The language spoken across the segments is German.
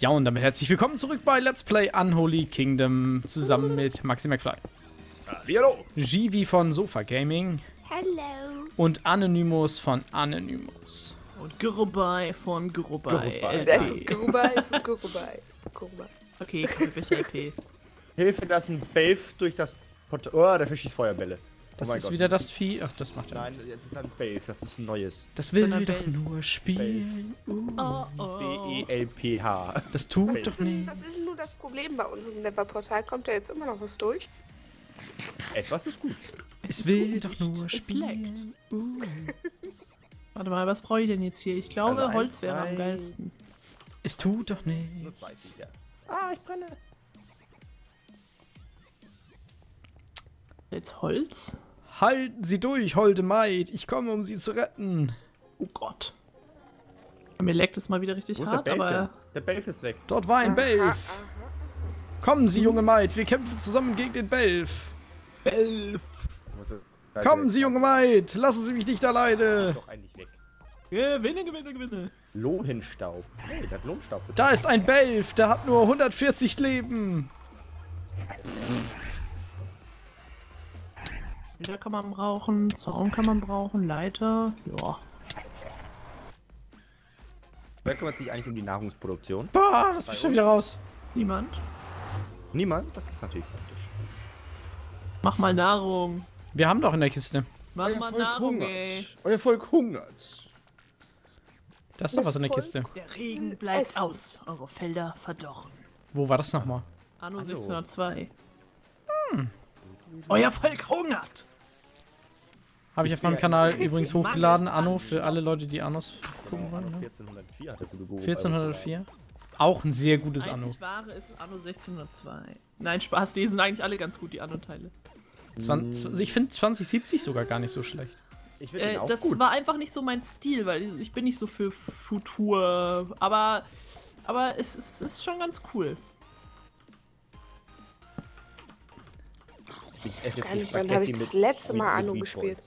Ja, und damit herzlich willkommen zurück bei Let's Play Unholy Kingdom zusammen mit Maxi McFly. Hallo! Jivi von Sofa Gaming. Hallo! Und Anonymous von Anonymous. Und Gorobai von Gorobai. Okay, komm, okay. Hilfe, da ist ein Belf durch das Portal. Oh, der Fisch schießt Feuerbälle. Das ist wieder das Vieh. Ach, das macht er. Nein, jetzt ist ein Belf, das ist ein neues. Das will doch nur spielen. B-E-L-P-H. Das tut doch nicht. Das ist nur das Problem bei unserem Never-Portal. Kommt da jetzt immer noch was durch? Etwas ist gut. Es will doch nur spielen. Warte mal, was brauche ich denn jetzt hier? Ich glaube, Holz wäre am geilsten. Es tut doch nichts. Nur zwei Ziele. Ah, ich brenne. Jetzt Holz. Halten Sie durch, holde Maid. Ich komme, um Sie zu retten. Oh Gott. Mir leckt es mal wieder richtig hart, der aber... Der Belf ist weg. Dort war ein Belf. Kommen Sie, junge Maid. Wir kämpfen zusammen gegen den Belf. Belf. Kommen Sie, junge Maid. Lassen Sie mich nicht alleine. Doch eigentlich weg. Gewinne, gewinne, gewinne. Lohenstaub. Hey, der hat Lohenstaub. Da ist ein Belf. Der hat nur 140 Leben. Da kann man brauchen, Zaun kann man brauchen, Leiter, ja. Wer kümmert sich eigentlich um die Nahrungsproduktion? Bah, das ist schon wieder raus. Niemand? Niemand? Das ist natürlich praktisch. Mach mal Nahrung. Wir haben doch in der Kiste. Mach mal Nahrung, ey. Euer Volk hungert. Da ist doch was in der Kiste. Der Regen bleibt aus, eure Felder verdorren. Wo war das nochmal? Anno 1602. Hm. Euer Volk hungert! Habe ich auf meinem Kanal übrigens hochgeladen, Anno, für alle Leute, die Annos gucken wollen. 1404 hat der gute Gorobai. 1404? Auch ein sehr gutes Anno. Einzig wahre ist Anno 1602. Nein, Spaß, die sind eigentlich alle ganz gut, die Anno-Teile. Ich finde 2070 sogar gar nicht so schlecht. Ich find den auch das gut. War einfach nicht so mein Stil, weil ich bin nicht so für Futur, aber es ist schon ganz cool. Ich esse jetzt nicht, wann habe ich das letzte Mal Anno gespielt?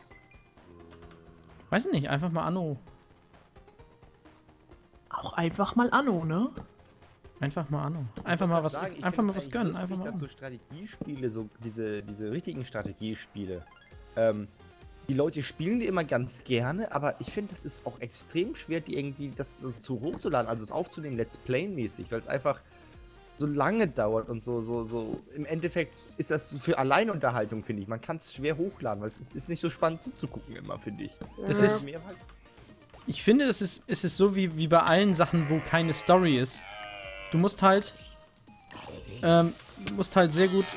Weiß nicht, einfach mal Anno. Auch einfach mal Anno, ne? Einfach mal Anno. Einfach mal was, sagen, einfach mal was gönnen. Einfach mal. Dass so Strategiespiele, so diese richtigen Strategiespiele, die Leute spielen die immer ganz gerne, aber ich finde, das ist auch extrem schwer, die irgendwie das zu hochzuladen, also es aufzunehmen, Let's Play-mäßig, weil es einfach so lange dauert und so. Im Endeffekt ist das für Alleinunterhaltung, finde ich. Man kann es schwer hochladen, weil es ist nicht so spannend zuzugucken immer, finde ich. Das ist, ich finde, es ist so wie bei allen Sachen, wo keine Story ist. Du musst halt sehr gut...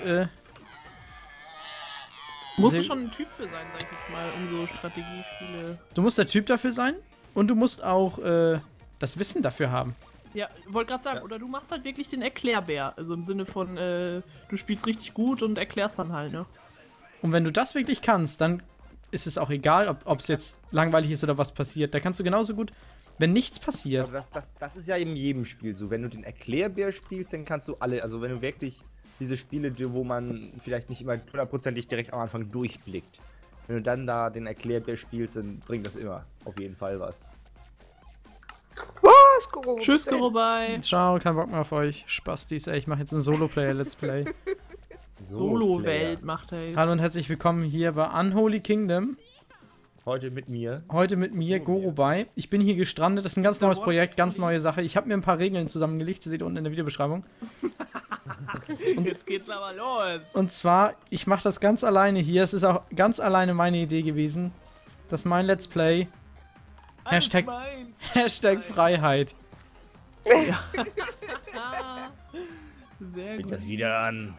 musst du schon ein Typ für sein, sag ich jetzt mal, um so Strategiespiele... Du musst der Typ dafür sein und du musst auch das Wissen dafür haben. Ja, wollte gerade sagen, ja. Oder du machst halt wirklich den Erklärbär. Also im Sinne von, du spielst richtig gut und erklärst dann halt, ne? Und wenn du das wirklich kannst, dann ist es auch egal, ob es jetzt langweilig ist oder was passiert. Da kannst du genauso gut, wenn nichts passiert. Also das ist ja in jedem Spiel so. Wenn du den Erklärbär spielst, dann kannst du alle, also wenn du wirklich diese Spiele, wo man vielleicht nicht immer hundertprozentig direkt am Anfang durchblickt. Wenn du dann da den Erklärbär spielst, dann bringt das immer auf jeden Fall was. Tschüss, Gorobai. Ciao, kein Bock mehr auf euch. Spastis, ey, ich mache jetzt ein Solo-Player-Let's Play. Solo-Welt macht er jetzt. Hallo und herzlich willkommen hier bei Unholy Kingdom. Heute mit mir, Gorobai. Ich bin hier gestrandet, das ist ein ganz neues Projekt, ganz neue Sache. Ich habe mir ein paar Regeln zusammengelegt, das seht ihr unten in der Videobeschreibung. Und jetzt geht's aber los. Und zwar, ich mache das ganz alleine hier, es ist auch ganz alleine meine Idee gewesen, dass mein Let's Play... Hashtag Freiheit. Ja. Sehr gut. Das wieder an.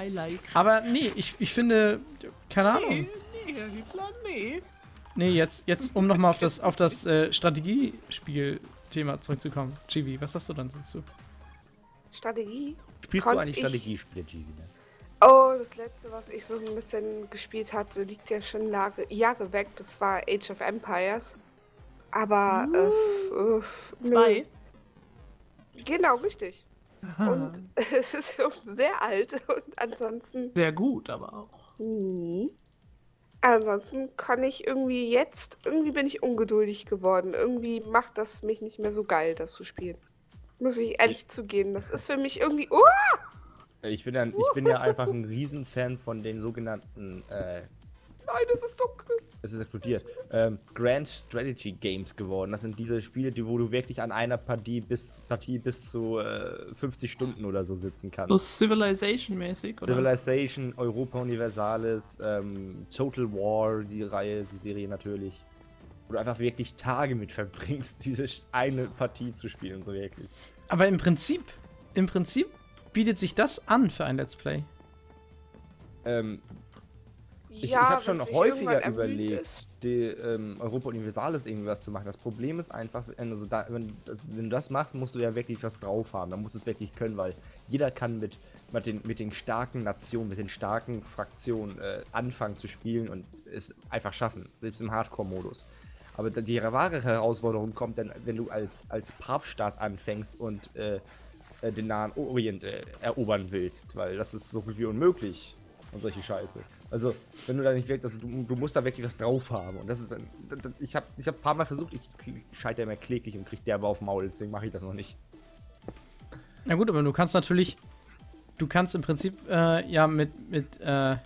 I like. Aber nee, ich finde, keine Ahnung. Nee, jetzt um nochmal auf das Strategiespiel-Thema zurückzukommen. Jivi, was hast du dann sonst so? Strategie? Spielst du eigentlich Strategiespiele, Jivi? Ne? Oh, das letzte, was ich so ein bisschen gespielt hatte, liegt ja schon Jahre weg. Das war Age of Empires. Aber... Zwei? Nö. Genau, richtig. Aha. Und es ist schon sehr alt und ansonsten... Sehr gut, aber auch. Mhm. Ansonsten kann ich irgendwie jetzt... Irgendwie bin ich ungeduldig geworden. Irgendwie macht das mich nicht mehr so geil, das zu spielen. Muss ich ehrlich zugeben, das ist für mich irgendwie... Ich bin ja einfach ein Riesenfan von den sogenannten... Nein, es ist dunkel. Es ist explodiert. Grand Strategy Games geworden. Das sind diese Spiele, wo du wirklich an einer Partie bis zu 50 Stunden oder so sitzen kannst. So Civilization-mäßig, oder? Civilization, Europa Universalis, Total War, die Serie natürlich. Wo du einfach wirklich Tage mit verbringst, diese eine Partie zu spielen, so wirklich. Aber im Prinzip bietet sich das an für ein Let's Play. Ich habe schon häufiger überlegt, Europa Universalis irgendwas zu machen. Das Problem ist einfach, also wenn du das machst, musst du ja wirklich was drauf haben. Dann musst du es wirklich können, weil jeder kann mit den starken Nationen, mit den starken Fraktionen anfangen zu spielen und es einfach schaffen, selbst im Hardcore-Modus. Aber die wahre Herausforderung kommt dann, wenn du als Papststaat anfängst und den Nahen Orient erobern willst, weil das ist so gut wie unmöglich und solche Scheiße. Also, wenn du da nicht wirklich, also du musst da wirklich was drauf haben. Und das ist, ich hab ein paar Mal versucht, ich scheitere immer kläglich und krieg derbe auf Maul, deswegen mache ich das noch nicht. Na gut, aber du kannst natürlich, im Prinzip ja mit einer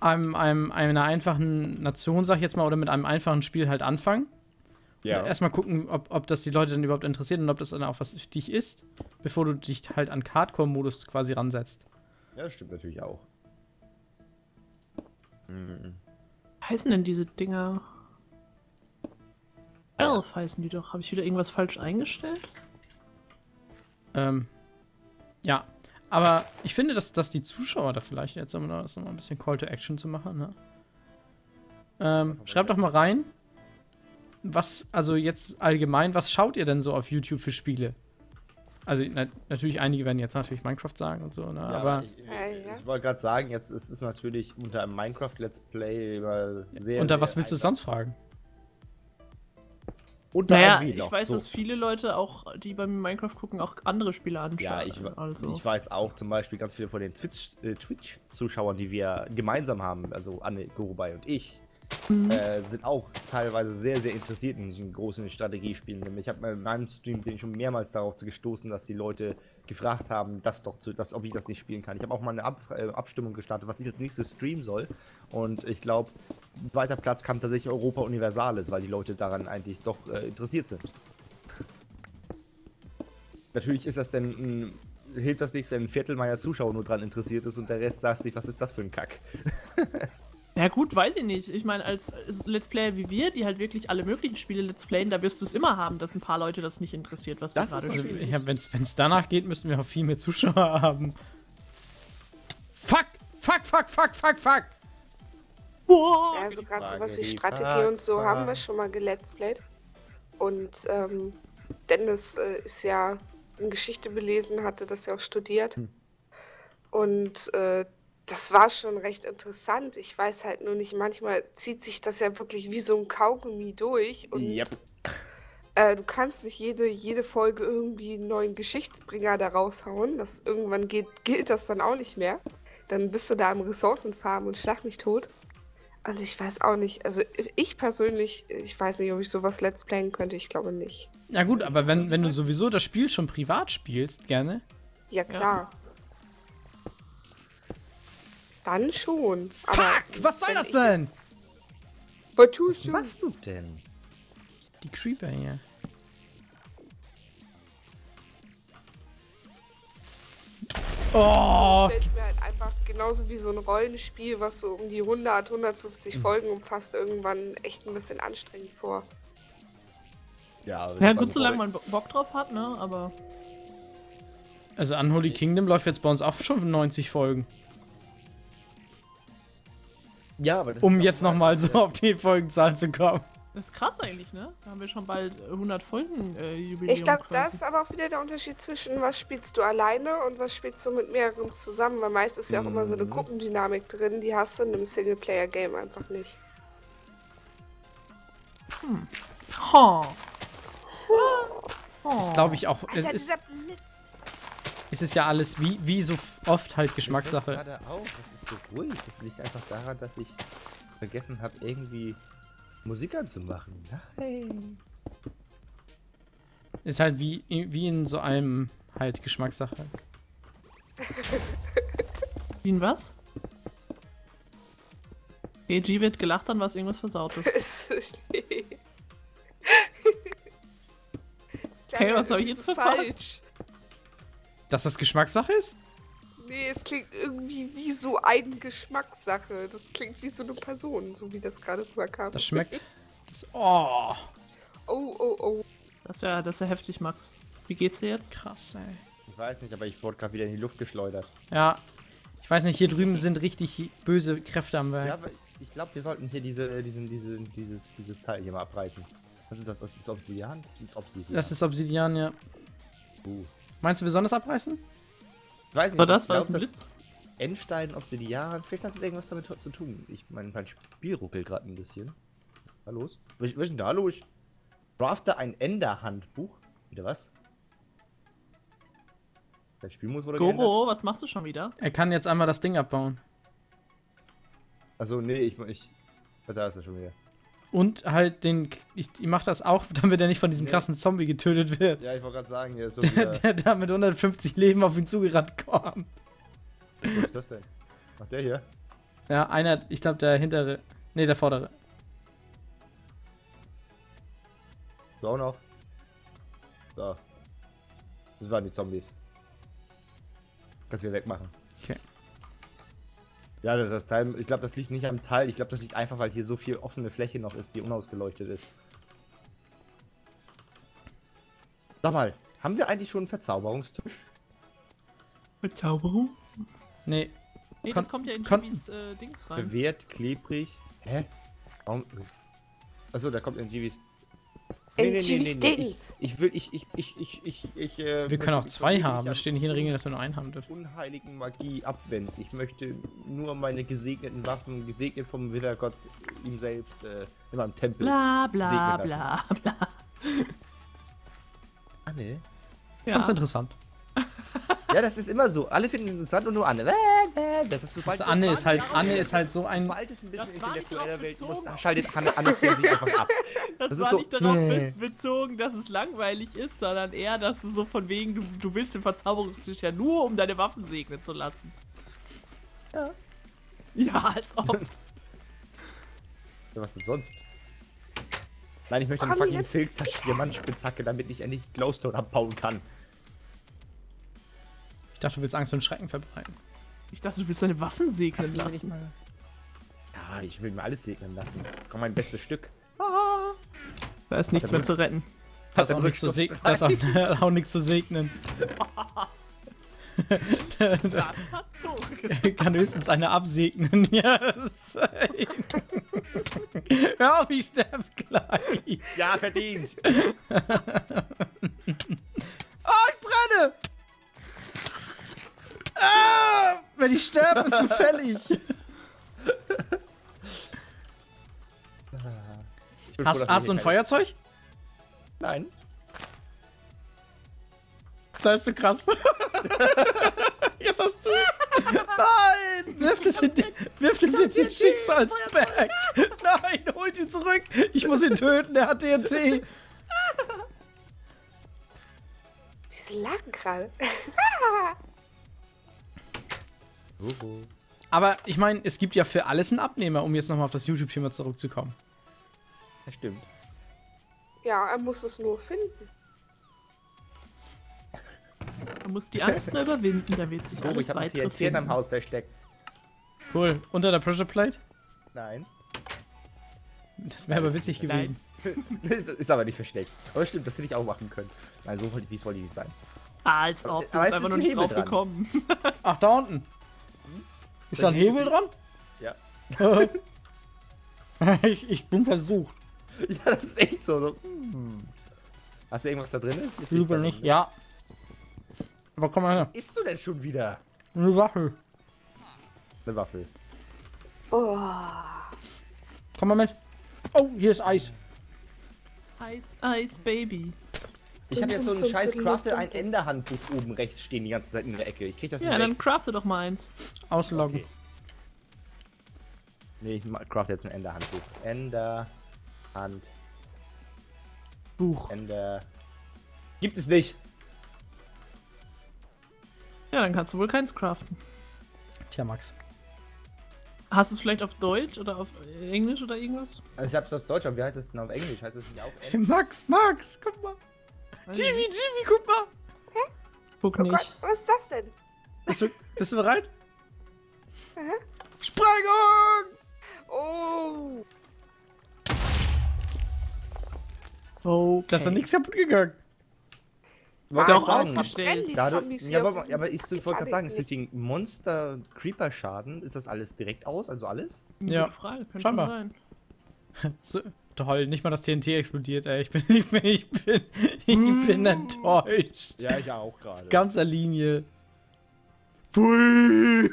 einfachen Nation, sag ich jetzt mal, oder mit einem einfachen Spiel halt anfangen. Ja. Erstmal gucken, ob das die Leute dann überhaupt interessiert und ob das dann auch was für dich ist, bevor du dich halt an Hardcore-Modus quasi ransetzt. Ja, das stimmt natürlich auch. Was heißen denn diese Dinger? Elf heißen die doch. Habe ich wieder irgendwas falsch eingestellt? Ja. Aber ich finde, dass die Zuschauer da vielleicht jetzt noch ein bisschen Call to Action zu machen, ne? Schreibt doch mal rein, was, also jetzt allgemein, was schaut ihr denn so auf YouTube für Spiele? Also natürlich, einige werden jetzt natürlich Minecraft sagen und so, ne? Ja, aber ich wollte gerade sagen, jetzt ist es natürlich unter einem Minecraft-Let's Play sehr... Unter was willst du sonst fragen? Naja, ich weiß, dass viele Leute auch, die beim Minecraft gucken, auch andere Spiele anschauen. Ja, ich weiß auch zum Beispiel ganz viele von den Twitch-Zuschauern, die wir gemeinsam haben, also Anne, Gorobai und ich, sind auch teilweise sehr, sehr interessiert in diesen großen Strategiespielen. Ich habe in meinem Stream bin ich schon mehrmals darauf gestoßen, dass die Leute gefragt haben, ob ich das nicht spielen kann. Ich habe auch mal eine Abstimmung gestartet, was ich als nächstes streamen soll. Und ich glaube, weiter Platz kam tatsächlich Europa Universalis, weil die Leute daran eigentlich doch interessiert sind. Natürlich ist das denn, hilft das nichts, wenn ein Viertel meiner Zuschauer nur daran interessiert ist und der Rest sagt sich, was ist das für ein Kack? Ja gut, weiß ich nicht. Ich meine, als Let's Player wie wir, die halt wirklich alle möglichen Spiele Let's Playen, da wirst du es immer haben, dass ein paar Leute das nicht interessiert, was das du gerade spielst. Ja, wenn es danach geht, müssten wir auch viel mehr Zuschauer haben. Fuck! Fuck, fuck, fuck, fuck, fuck! Boah! Also gerade sowas wie Strategie und so haben wir schon mal gelet's played. Und Dennis ist ja in Geschichte belesen, hatte das ja auch studiert. Und das war schon recht interessant. Ich weiß halt nur nicht, manchmal zieht sich das ja wirklich wie so ein Kaugummi durch. Und du kannst nicht jede Folge irgendwie einen neuen Geschichtsbringer da raushauen. Das, irgendwann gilt das dann auch nicht mehr. Dann bist du da am Ressourcenfarmen und schlag mich tot. Also ich weiß auch nicht. Also ich persönlich, ich weiß nicht, ob ich sowas Let's Playen könnte. Ich glaube nicht. Na gut, aber wenn du sowieso das Spiel schon privat spielst, gerne. Ja, klar. Ja. Dann schon. Fuck! Aber was soll das denn? Was machst du denn? Die Creeper hier. Oh! Ich stell's mir halt einfach genauso wie so ein Rollenspiel, was so um die 100, 150 Folgen umfasst, irgendwann echt ein bisschen anstrengend vor. Ja, also ja gut, solange man Bock drauf hat, ne? Aber... Also Unholy Kingdom läuft jetzt bei uns auch schon 90 Folgen. Ja, aber das um jetzt nochmal so auf die Folgenzahl zu kommen. Das ist krass eigentlich, ne? Da haben wir schon bald 100 Folgen Jubiläum. Ich glaube, das ist aber auch wieder der Unterschied zwischen, was spielst du alleine und was spielst du mit mehreren zusammen. Weil meist ist ja auch immer so eine Gruppendynamik drin, die hast du in einem Singleplayer-Game einfach nicht. Ist, glaube ich, auch... Alter, dieser Blitz. Es ist ja alles wie so oft halt Geschmackssache. Ich gerade auch, das ist so ruhig. Das liegt einfach daran, dass ich vergessen habe, irgendwie Musik anzumachen. Nein. Ist halt wie in so einem halt Geschmackssache. Wie in was? EG wird gelacht, dann war es irgendwas Versautes. Okay, was habe ich jetzt verpasst? Dass das Geschmackssache ist? Nee, es klingt irgendwie wie so eine Geschmackssache. Das klingt wie so eine Person, so wie das gerade rüberkam. Das schmeckt. Das, oh. Oh, oh, oh. Das ist ja heftig, Max. Wie geht's dir jetzt? Krass, ey. Ich weiß nicht, aber ich wurde gerade wieder in die Luft geschleudert. Ja. Ich weiß nicht, hier drüben sind richtig böse Kräfte am Werk. Ja, aber ich glaube, wir sollten hier dieses Teil hier mal abreißen. Was ist das? Das ist Obsidian? Das ist Obsidian. Das ist Obsidian, ja. Meinst du, wir sollen das abreißen? Ich weiß nicht, aber das war ein Blitz. Endstein, Obsidian, vielleicht hat es irgendwas damit zu tun. Ich meine, mein Spiel ruckelt gerade ein bisschen. Was ist los? Was ist denn da los? Drafte ein Ender-Handbuch. Wieder was? Der Spielmodus wurde geändert. Goro, was machst du schon wieder? Er kann jetzt einmal das Ding abbauen. Also nee, ich da ist er schon wieder. Und halt den... Ich mach das auch, damit er nicht von diesem krassen Zombie getötet wird. Ja, ich wollte gerade sagen, hier ist so der da mit 150 Leben auf ihn zugerannt kommt. Was ist das denn? Macht der hier? Ja, einer, ich glaube der hintere... Nee, der vordere. So auch noch. So. Das waren die Zombies. Kannst du wieder wegmachen. Okay. Ja, das ist das Teil. Ich glaube, das liegt nicht am Teil. Ich glaube, das liegt einfach, weil hier so viel offene Fläche noch ist, die unausgeleuchtet ist. Sag mal, haben wir eigentlich schon einen Verzauberungstisch? Verzauberung? Nee. Nee, das kommt ja in Jivis Dings rein. Bewährt, klebrig. Hä? Warum ist... Achso, da kommt in Jivis... Nee. Wir können auch zwei haben. Es stehen hier in Regeln, dass wir nur einen haben dürfen. Unheiligen Magie abwenden. Ich möchte nur meine gesegneten Waffen, gesegnet vom Widergott ihm selbst, in meinem Tempel. Bla bla bla bla. Anne? Ich fand's interessant. Ja, das ist immer so. Alle finden es interessant und nur Anne. Anne ist halt so ein... Sobald es ein bisschen intellektueller Welt muss, schaltet Anne sich einfach ab. Das war nicht darauf bezogen, dass es langweilig ist, sondern eher, dass du so von wegen, du willst den Verzauberungstisch ja nur, um deine Waffen segnen zu lassen. Ja. Ja, als ob. Ja, was denn sonst? Nein, ich möchte eine fucking Silk-Diamantspitzhacke, damit ich endlich Glowstone abbauen kann. Ich dachte, du willst Angst und Schrecken verbreiten. Ich dachte, du willst deine Waffen segnen lassen. Ja, ich will mir alles segnen lassen. Komm, mein bestes Stück. Ah. Da ist nichts mehr zu retten. Da ist auch nichts zu segnen. Das hat kann höchstens eine absegnen. Ja, hör auf, ich sterbe gleich. Ja, verdient. Oh, ich brenne. Ah, wenn ich sterbe, ist gefällig. Hast du ein Feuerzeug? Nein. Das ist so krass. Jetzt hast du es. Nein! Wirf es in den Schicksalsberg. Nein, holt ihn zurück. Ich muss ihn töten, er hat TNT. Diese lagen gerade. Aber ich meine, es gibt ja für alles einen Abnehmer, um jetzt nochmal auf das YouTube-Thema zurückzukommen. Das stimmt. Ja, er muss es nur finden. Er muss die Angst nur überwinden, da wird sich alles weitere finden. Ich hab am Haus versteckt. Cool. Unter der Pressure Plate? Nein. Das wäre aber witzig gewesen. Ist aber nicht versteckt. Aber stimmt, das hätte ich auch machen können. Nein, so wollte ich nicht sein. Als ob, du bist einfach noch nicht drauf gekommen. Ach, da unten. Ist da ein Hebel dran? Ja. Ich bin versucht. Ja, das ist echt so. Hast du irgendwas da drin? Übel nicht, ja. Aber komm mal her. Was isst du denn schon wieder? Eine Waffel. Eine Waffel. Oh. Komm mal mit. Oh, hier ist Eis. Eis, Eis, Baby. Ich habe jetzt so einen scheiß Crafte ein Ender-Handbuch oben rechts stehen die ganze Zeit in der Ecke. Ich krieg das nicht. Ja, dann crafte doch mal eins. Ausloggen. Okay. Nee, ich crafte jetzt ein Ender-Handbuch. Ender-Handbuch. Ender. Gibt es nicht. Ja, dann kannst du wohl keins craften. Tja, Max. Hast du es vielleicht auf Deutsch oder auf Englisch oder irgendwas? Also ich hab's auf Deutsch, aber wie heißt es denn auf Englisch? Heißt es nicht auf Englisch? Hey Max, guck mal! Jivi, guck mal! Hä? Guck nicht. Gott, was ist das denn? Bist du bereit? Sprengung! Oh! Okay. Das ist doch nichts kaputt gegangen. Wollte auch ausgestellt. Ja, aber ich wollte gerade sagen, ist durch den Monster-Creeper-Schaden, ist das alles direkt aus? Also alles? Ja, gute Frage, könnte scheinbar sein. So, toll, nicht mal das TNT explodiert, ey. Ich bin enttäuscht. Ja, ich auch gerade. Ganzer Linie. Pfui!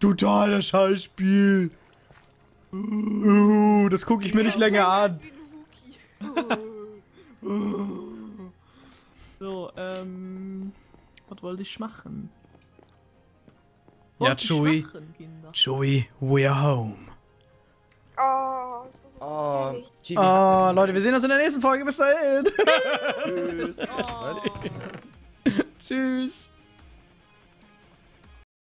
Totales Scheißspiel. Das gucke ich mir nicht länger an. So, was wollte ich machen? Ja, Chewie. Chewie, we're home. Oh, Leute, wir sehen uns in der nächsten Folge. Bis dahin. Tschüss. Tschüss.